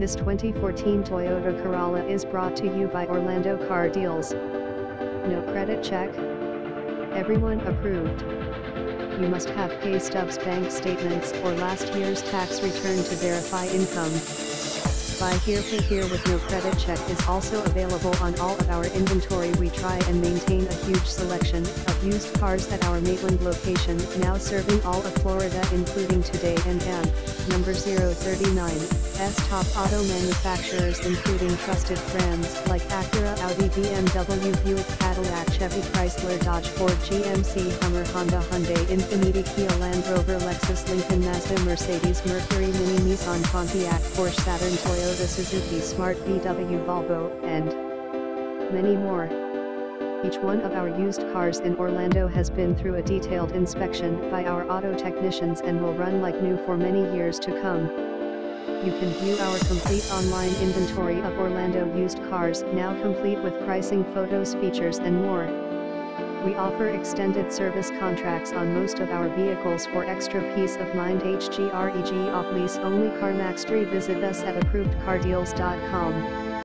This 2014 Toyota Corolla is brought to you by Orlando Car Deals. No credit check? Everyone approved. You must have pay stubs, bank statements, or last year's tax return to verify income. Buy here, pay here with no credit check is also available on all of our inventory. We try and maintain a huge selection of used cars at our Maitland location, now serving all of Florida including today and AM, number 039, S top auto manufacturers including trusted brands like Acura, Audi, BMW, Buick, Cadillac, Chevy, Chrysler, Dodge, Ford, GMC, Hummer, Honda, Hyundai, Infiniti, Kia, Land Rover, Lexus, Lincoln, Mazda, Mercedes, Mercury, Mini, Nissan, Pontiac, Porsche, Saturn, Toyota, Suzuki, Smart, BMW, Volvo, and many more. Each one of our used cars in Orlando has been through a detailed inspection by our auto technicians and will run like new for many years to come. You can view our complete online inventory of Orlando used cars, now complete with pricing, photos, features and more. We offer extended service contracts on most of our vehicles for extra peace of mind. HGREG off lease only. CarMax3. Visit us at approvedcardeals.com.